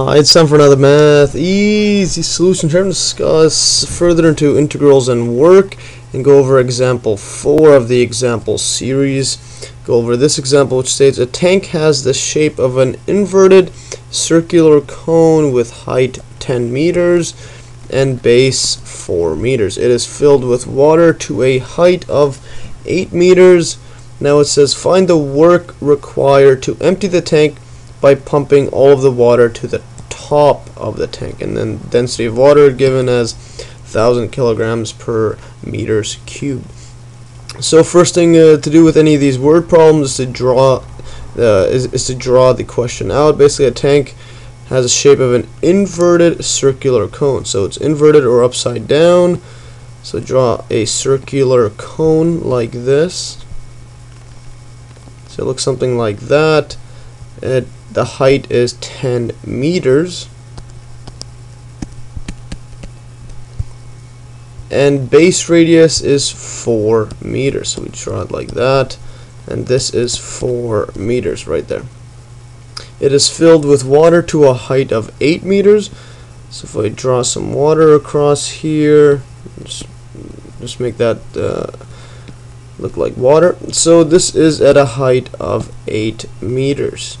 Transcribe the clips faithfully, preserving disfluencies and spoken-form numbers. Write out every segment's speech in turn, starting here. Uh, it's time for another math easy solution. We're going to discuss further into integrals and work and go over example four of the example series. Go over this example, which states a tank has the shape of an inverted circular cone with height ten meters and base four meters. It is filled with water to a height of eight meters. Now it says find the work required to empty the tank by pumping all of the water to the top of the tank, and then density of water given as one thousand kilograms per meters cubed. So first thing uh, to do with any of these word problems is to draw uh, is, is to draw the question out. Basically, a tank has the shape of an inverted circular cone, so it's inverted or upside down. So draw a circular cone like this. So it looks something like that. It, the height is ten meters and base radius is four meters, so we draw it like that, and this is four meters right there. It is filled with water to a height of eight meters, so if I draw some water across here, just, just make that uh, look like water. So this is at a height of eight meters.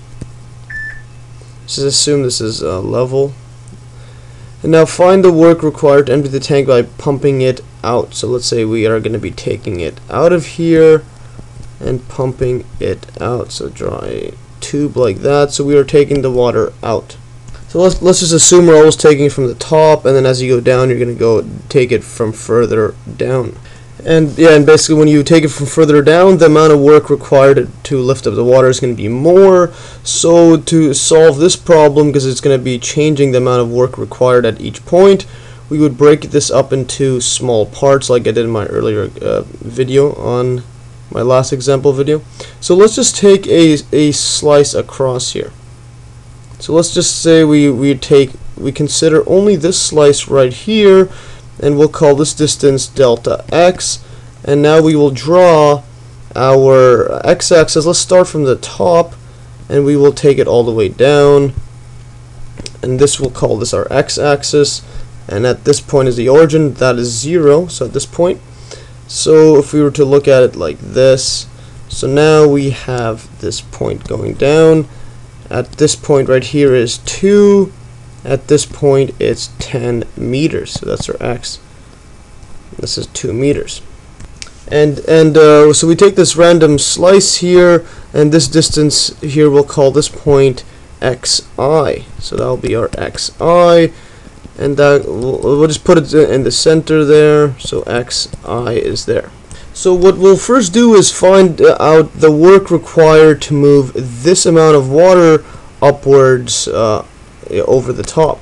Let's just assume this is uh, level. And now find the work required to empty the tank by pumping it out. So let's say we are going to be taking it out of here and pumping it out. So draw a tube like that. So we are taking the water out. So let's, let's just assume we're always taking it from the top, and then as you go down you're going to go take it from further down. And yeah, and basically when you take it from further down, the amount of work required to lift up the water is going to be more. So to solve this problem, because it's going to be changing the amount of work required at each point, we would break this up into small parts like I did in my earlier uh, video, on my last example video. So let's just take a, a slice across here. So let's just say we, we take we consider only this slice right here, and we'll call this distance delta x. And now we will draw our x-axis. Let's start from the top, and we will take it all the way down, and this will call this our x-axis, and at this point is the origin, that is zero. So at this point, so if we were to look at it like this, so now we have this point going down. At this point right here is two. At this point it's ten meters, so that's our x. This is two meters, and and uh, so we take this random slice here, and this distance here, we'll call this point xi, so that'll be our xi, and that we'll, we'll just put it in the center there, so xi is there. So what we'll first do is find out the work required to move this amount of water upwards uh, over the top.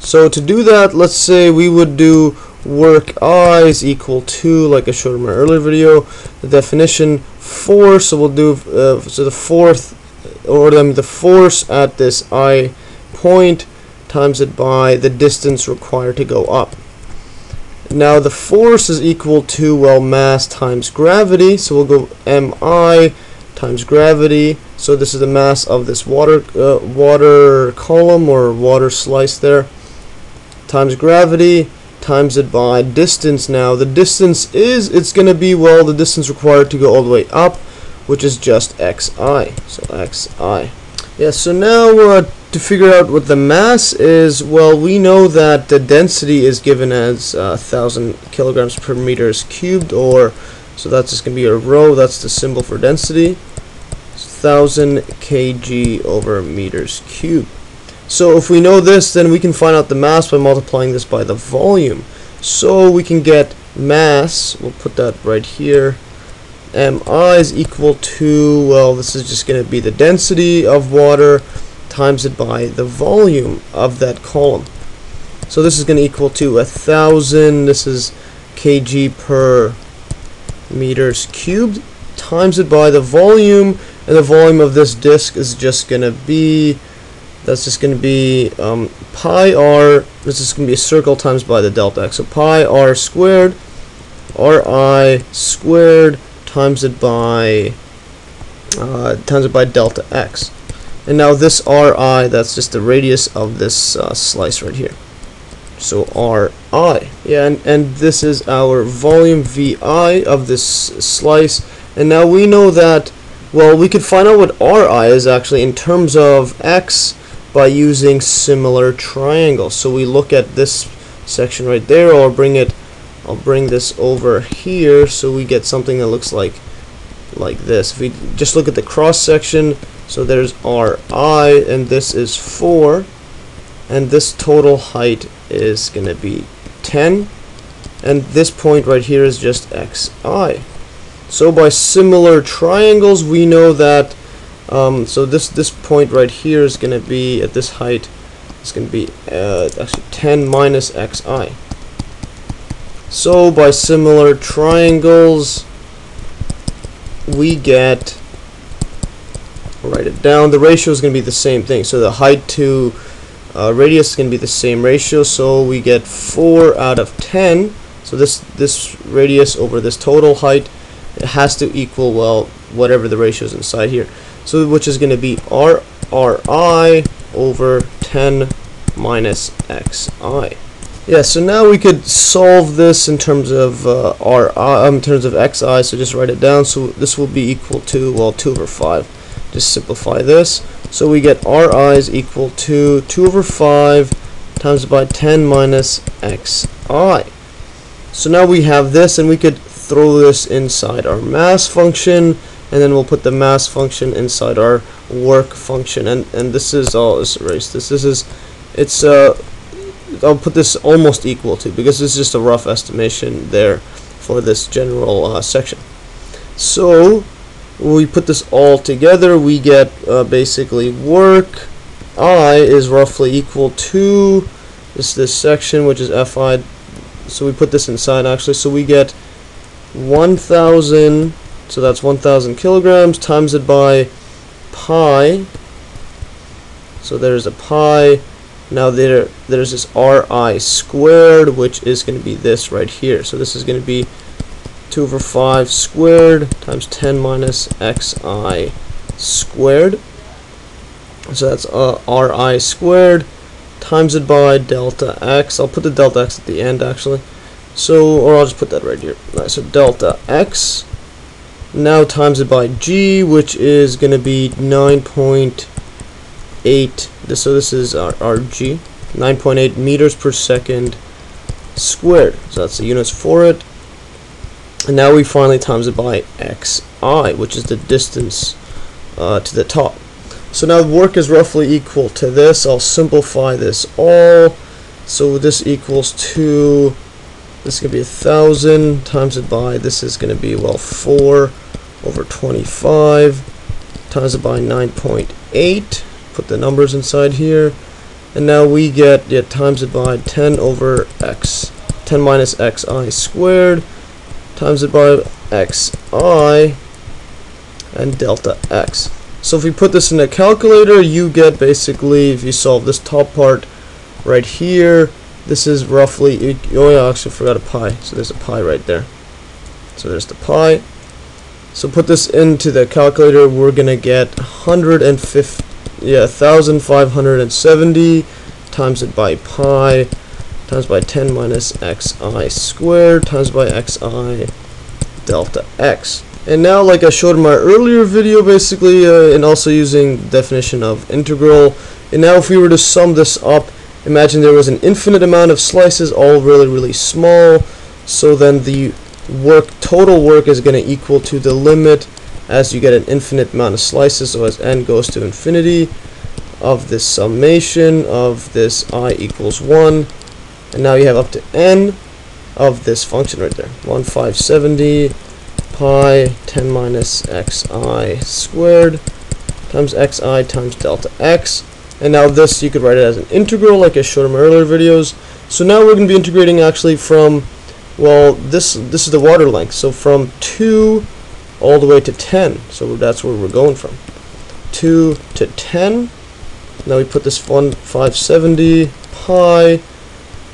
So to do that, let's say we would do work I is equal to, like I showed in my earlier video, the definition four. So we'll do uh, so the fourth or um, the force at this I point times it by the distance required to go up. Now the force is equal to, well, mass times gravity, so we'll go M I times gravity. So this is the mass of this water uh, water column or water slice there, times gravity, times it by distance. Now the distance is, it's going to be, well, the distance required to go all the way up, which is just xi. So xi. Yeah, so now uh, to figure out what the mass is, well, we know that the density is given as uh, one thousand kilograms per meters cubed, or so that's just going to be a rho, that's the symbol for density, one thousand kg over meters cubed. So if we know this, then we can find out the mass by multiplying this by the volume. So we can get mass, we'll put that right here, M I is equal to, well, this is just going to be the density of water times it by the volume of that column. So this is going to equal to one thousand, this is kg per meters cubed, times it by the volume, and the volume of this disk is just going to be, that's just going to be um, pi r, this is going to be a circle times by the delta x, so pi r squared, ri squared, times it by, uh, times it by delta x. And now this R I, that's just the radius of this uh, slice right here. So R I, yeah, and, and this is our volume V I of this slice. And now we know that, well, we could find out what R I is actually in terms of X by using similar triangles. So we look at this section right there, or bring it, I'll bring this over here so we get something that looks like like this. If we just look at the cross section, so there's R I, and this is four, and this total height is going to be ten, and this point right here is just X I. So by similar triangles, we know that um, so this this point right here is going to be at this height, it's going to be uh, actually ten minus X I. So by similar triangles, we get, I'll write it down, the ratio is going to be the same thing. So the height to uh, radius is going to be the same ratio, so we get four out of ten. So this this radius over this total height, it has to equal, well, whatever the ratio is inside here, so which is going to be R R I over ten minus X I. Yeah, so now we could solve this in terms of uh, R I, um, in terms of X I, so just write it down. So this will be equal to, well, two over five. Just simplify this. So we get R I is equal to two over five times by ten minus X I. So now we have this, and we could throw this inside our mass function, and then we'll put the mass function inside our work function. And, and this is, I'll just erase this, this is, it's, uh, I'll put this almost equal to, because this is just a rough estimation there for this general uh, section. So we put this all together, we get uh, basically work I is roughly equal to this this section, which is F I. So we put this inside actually, so we get one thousand, so that's one thousand kilograms, times it by pi. So there's a pi. Now there, there's this R I squared, which is going to be this right here. So this is going to be two over five squared times ten minus X I squared. So that's uh, R I squared times it by delta X. I'll put the delta X at the end actually. So, or I'll just put that right here. Right, so delta X, now times it by G, which is going to be nine point eight. This, so this is our, our G, nine point eight meters per second squared. So that's the units for it. And now we finally times it by X I, which is the distance uh, to the top. So now work is roughly equal to this. I'll simplify this all. So this equals to, this is going to be one thousand times it by, this is going to be, well, four over twenty-five times it by nine point eight. Put the numbers inside here. And now we get, yeah, times it by ten over X, ten minus X I squared, times it by X I and delta X. So if we put this in a calculator, you get basically, if you solve this top part right here, this is roughly, oh yeah, I actually forgot a pi, so there's a pi right there. So there's the pi. So put this into the calculator, we're going to get one hundred fifty, yeah, one thousand five hundred seventy times it by pi, times by ten minus X I squared, times by X I delta X. And now, like I showed in my earlier video, basically, uh, and also using the definition of integral, and now if we were to sum this up, imagine there was an infinite amount of slices, all really, really small. So then the work, total work is going to equal to the limit as you get an infinite amount of slices. So as n goes to infinity of this summation of this I equals one. And now you have up to n of this function right there. one thousand five hundred seventy pi ten minus X I squared times X I times delta X. And now this, you could write it as an integral, like I showed in my earlier videos. So now we're going to be integrating actually from, well, this this is the water length. So from two all the way to ten. So that's where we're going from. two to ten. Now we put this one thousand five hundred seventy pi.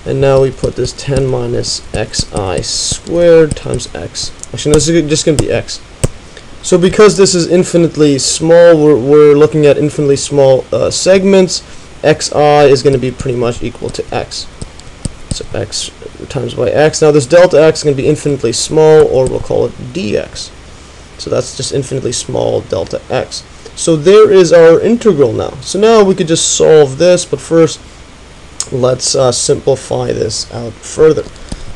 And now we put this ten minus X I squared times X. Actually, no, this is just going to be X. So because this is infinitely small, we're, we're looking at infinitely small uh, segments. Xi is going to be pretty much equal to x. So x times by x. Now this delta x is going to be infinitely small, or we'll call it dx. So that's just infinitely small delta x. So there is our integral now. So now we could just solve this, but first let's uh, simplify this out further.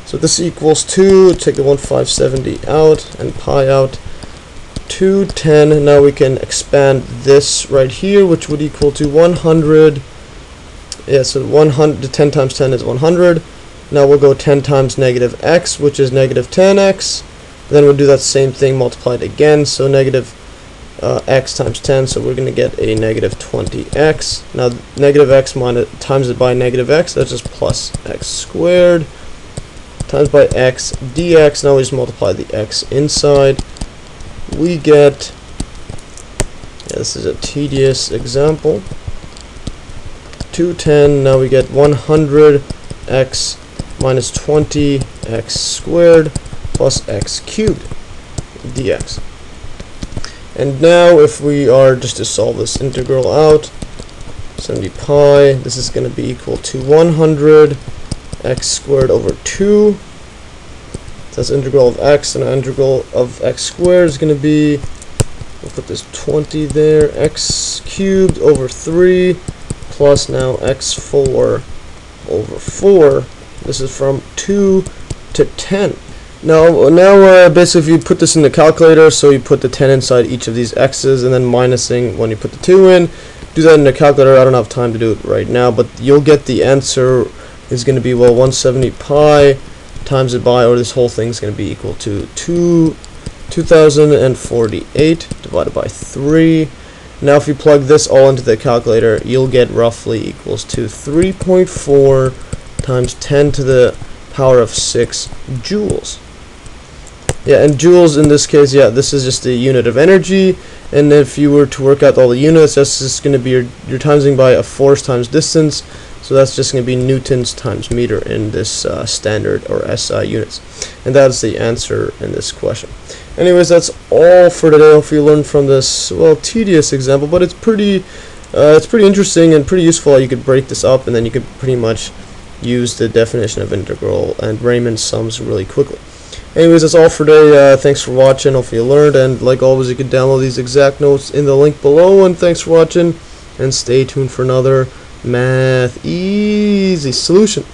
So this equals two, take the fifteen seventy out and pi out, two ten. Now we can expand this right here, which would equal to one hundred. Yeah, so one hundred, ten times ten is one hundred. Now we'll go ten times negative x, which is negative ten x. Then we'll do that same thing multiplied again, so negative uh, x times ten, so we're going to get a negative twenty x. Now negative x minus times it by negative x, that's just plus x squared times by x dx. Now we just multiply the x inside. We get, yeah, this is a tedious example, two ten. Now we get one hundred x minus twenty x squared plus x cubed dx. And now if we are just to solve this integral out, seventy pi, this is going to be equal to one hundred x squared over two. That's integral of x, and integral of x squared is going to be, we'll put this twenty there, x cubed over three plus now x four over four. This is from two to ten. Now, now uh, basically if you put this in the calculator, so you put the ten inside each of these x's and then minusing when you put the two in. Do that in the calculator. I don't have time to do it right now, but you'll get the answer is going to be, well, one hundred seventy pi times it by, or this whole thing is going to be equal to two thousand forty-eight divided by three. Now if you plug this all into the calculator, you'll get roughly equals to three point four times ten to the power of six joules. Yeah, and joules in this case, yeah, this is just the unit of energy. And if you were to work out all the units, that's just going to be your, you're timesing by a force times distance. So that's just going to be newtons times meter in this uh, standard or S I units. And that's the answer in this question. Anyways, that's all for today. I hope you learned from this, well, tedious example, but it's pretty, uh, it's pretty interesting and pretty useful. You could break this up, and then you could pretty much use the definition of integral and Riemann sums really quickly. Anyways, that's all for today. Uh, thanks for watching. Hopefully you learned, and like always, you can download these exact notes in the link below. And thanks for watching, and stay tuned for another Math Easy Solution.